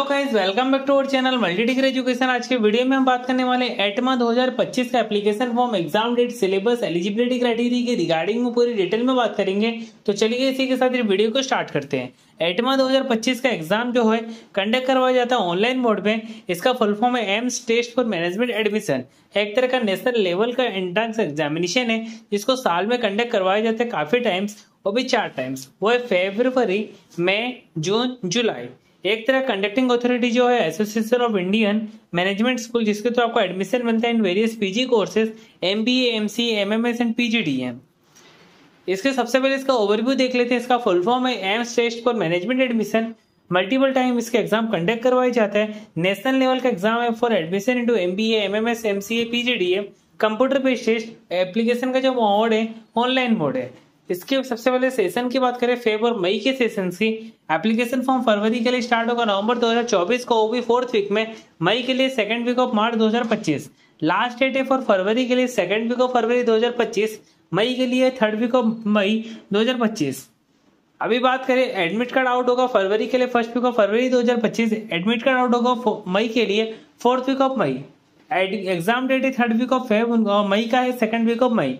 तो guys welcome back to our channel multi degree education. आज के वीडियो में हम बात करने वाले एटमा 2025 का application form, exam date, syllabus, eligibility criteria के रिगार्डिंग में पूरी डिटेल में बात करेंगे। तो चलिए इसी के साथ ये वीडियो को स्टार्ट करते हैं। एटमा 2025 का एग्जाम जो है कंडक्ट करवाया जाता है ऑनलाइन मोड में। इसका फुल फॉर्म है AIMS test for management admission. एक तरह का नेशनल लेवल का एंट्रेंस एग्जामिनेशन है जिसको साल में कंडक्ट करवाया जाता है काफी टाइम्स, वो भी 4 टाइम्स। वो है फरवरी, मई, जून, जुलाई। एक तरह कंडक्टिंग अथॉरिटी जो है association of Indian management school, जिसके तो आपको एडमिशन मिलता है in various PG courses, MBA, MCA, MMS and PG DM. इसके सबसे पहले इसका ओवरव्यू देख लेते हैं। इसका फुल फॉर्म है AIMS test for management admission. Multiple time इसके एग्जाम कंडक्ट करवाया जाता है। नेशनल लेवल का एग्जाम है for admission into MBA, MMS, MCA, PG DM. Computer based test. Application का जो मोड है ऑनलाइन मोड है। इसके सबसे पहले सेशन की बात करें फेब्रुअरी और मई के सेशन की। एप्लीकेशन फॉर्म फरवरी के लिए स्टार्ट होगा नवंबर 2024 को, वो भी 4th वीक में। मई के लिए 2nd week of March 2025। Last date है फॉर फरवरी के लिए 2nd वीक ऑफ फरवरी 2025। मई के लिए 3rd वीक ऑफ मई 2025। अभी बात करें एडमिट कार्ड आउट होगा फरवरी के लिए 1st week of February 2025। Admit card out होगा मई के लिए 4th week of May. Exam date है 3rd वीक ऑफ मई का है, 2nd week of May.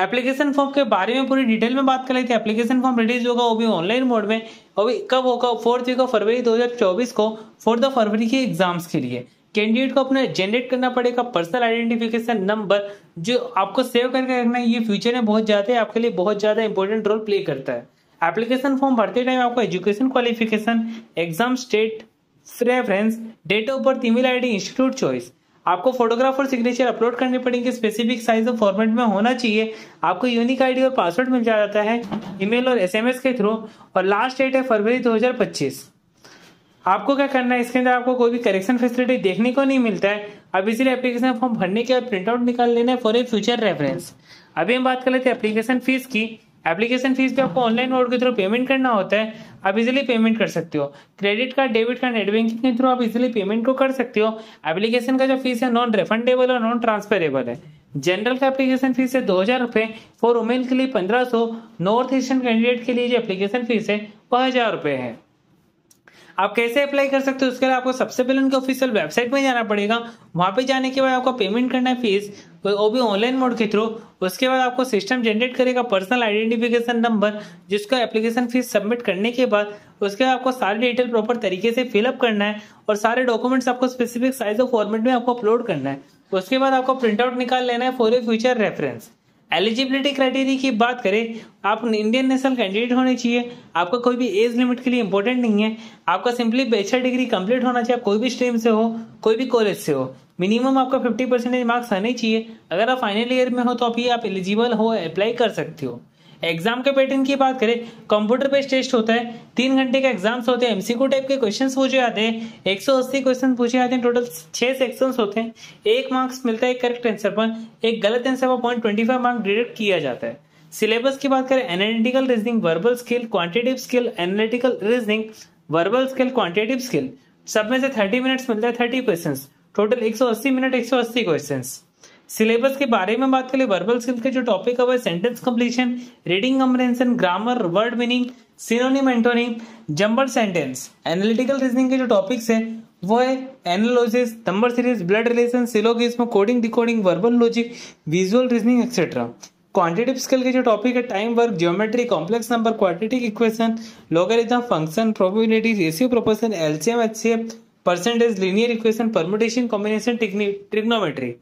Application form के बारे में पूरी डिटेल में बात कर लेते हैं। एप्लीकेशन फॉर्म रिलीज होगा वो भी ऑनलाइन मोड में, वो भी कब होगा 4th वीक ऑफ फरवरी 2024 को, 4th फरवरी के एग्जाम्स के लिए। कैंडिडेट को अपना जनरेट करना पड़ेगा पर्सनल आइडेंटिफिकेशन नंबर, जो आपको सेव करके रखना है। ये फ्यूचर में बहुत ज़्यादा आपके लिए बहुत ज़्यादा इंपॉर्टेंट रोल प्ले करता है। एप्लीकेशन फॉर्म भरते टाइम आपको education qualification, exam state, preference, date of birth, email ID, institute choice. आपको फोटोग्राफ और सिग्नेचर अपलोड करने पड़ेंगे। स्पेसिफिक साइज और फॉर्मेट में होना चाहिए। आपको यूनिक आईडी और पासवर्ड मिल जाता है ईमेल और एसएमएस के थ्रू। और लास्ट डेट है फरवरी 2025। आपको क्या करना है, इसके अंदर आपको कोई भी करेक्शन फैसिलिटी देखने को नहीं मिलता है। अब इसलिए एप्लीकेशन फॉर्म भरने के बाद प्रिंटआउट निकाल लेना है फॉर ए फ्यूचर रेफरेंस। अभी हम बात कर लेते हैं एप्लीकेशन फीस की। एप्लीकेशन फीस भी आपको ऑनलाइन मोड के थ्रू पेमेंट करना होता है। आप इजीली पेमेंट कर सकते हो credit card, debit card, net banking के थ्रू। आप इजीली पेमेंट को कर सकते हो। एप्लीकेशन का जो फीस है नॉन रिफंडेबल और नॉन ट्रांसफरेबल है। जनरल का एप्लीकेशन फीस है 2000 रुपये। फॉर वुमेन के लिए 1500। नॉर्थ ईस्टर्न कैंडिडेट के लिए जो एप्लीकेशन फीस है वह 1000 रुपये है। आप कैसे अप्लाई कर सकते हो, उसके लिए आपको सबसे पहले उनके ऑफिशियल वेबसाइट में जाना पड़ेगा। वहाँ पे जाने के बाद आपको पेमेंट करना है फीस, वो भी ऑनलाइन मोड के थ्रू। उसके बाद आपको सिस्टम जनरेट करेगा पर्सनल आइडेंटिफिकेशन नंबर, जिसका एप्लीकेशन फीस सबमिट करने के बाद उसके बाद आपको सारे डिटेल प्रॉपर तरीके से फिलअप करना है और सारे डॉक्यूमेंट्स आपको स्पेसिफिक साइज और फॉर्मेट में आपको अपलोड करना है। उसके बाद आपको प्रिंटआउट निकाल लेना है for a future reference. Eligibility criteria की बात करें, आप इंडियन नेशनल कैंडिडेट होने चाहिए। आपका कोई भी एज लिमिट के लिए इंपॉर्टेंट नहीं है। आपका सिंपली बैचलर डिग्री कंप्लीट होना चाहिए, आप कोई भी स्ट्रीम से हो, कोई भी कॉलेज से हो। मिनिमम आपका 50% मार्क्स आने चाहिए। अगर आप फाइनल ईयर में हो तो अभी आप एलिजिबल हो, अप्लाई कर सकते हो। एग्जाम के पैटर्न की बात करें, कंप्यूटर बेस्ड टेस्ट होता है। 3 घंटे के एग्जाम्स होते हैं। एमसीक्यू टाइप के क्वेश्चंस पूछे जाते हैं। 180 क्वेश्चन पूछे जाते हैं। टोटल 6 सेक्शंस होते हैं। 1 मार्क्स मिलता है करेक्ट आंसर पर, 1 गलत आंसर पर 0.25 मार्क डिडक्ट किया जाता है। सिलेबस की बात करें, analytical reasoning, verbal skill, quantitative skill, analytical reasoning, verbal skill, quantitative skill. सब में से 30 मिनट्स मिलता है, 30 question, total 180 minute, 180 question. Syllabus के बारे में बात करें, वर्बल स्किल के जो टॉपिक है वो sentence completion, reading comprehension, grammar, word meaning, synonym, antonym, jumble sentence. Analytical reasoning के जो टॉपिक्स है वो है analysis, number series, blood relation, syllogism, coding, decoding, verbal logic, visual reasoning etcetera. Quantitative skill के जो टॉपिक है time, work, geometry, complex number, quadratic equation, logarithm, function, probability, ratio, proportion, LCM, HCF, percentage, linear equation, permutation, combination, trigonometry.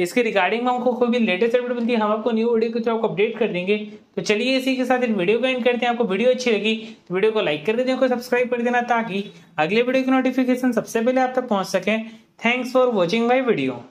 इसके regarding में हमको कोई भी latest update मिलती है, हम आपको न्यू वीडियो के थ्रू आपको अपडेट कर देंगे। तो चलिए इसी के साथ इस वीडियो को एंड करते हैं। आपको वीडियो अच्छी लगी तो वीडियो को लाइक कर देना, को सब्सक्राइब कर देना, ताकि अगले वीडियो की नोटिफिकेशन सबसे पहले आप तक पहुंच सके। Thanks for watching my video.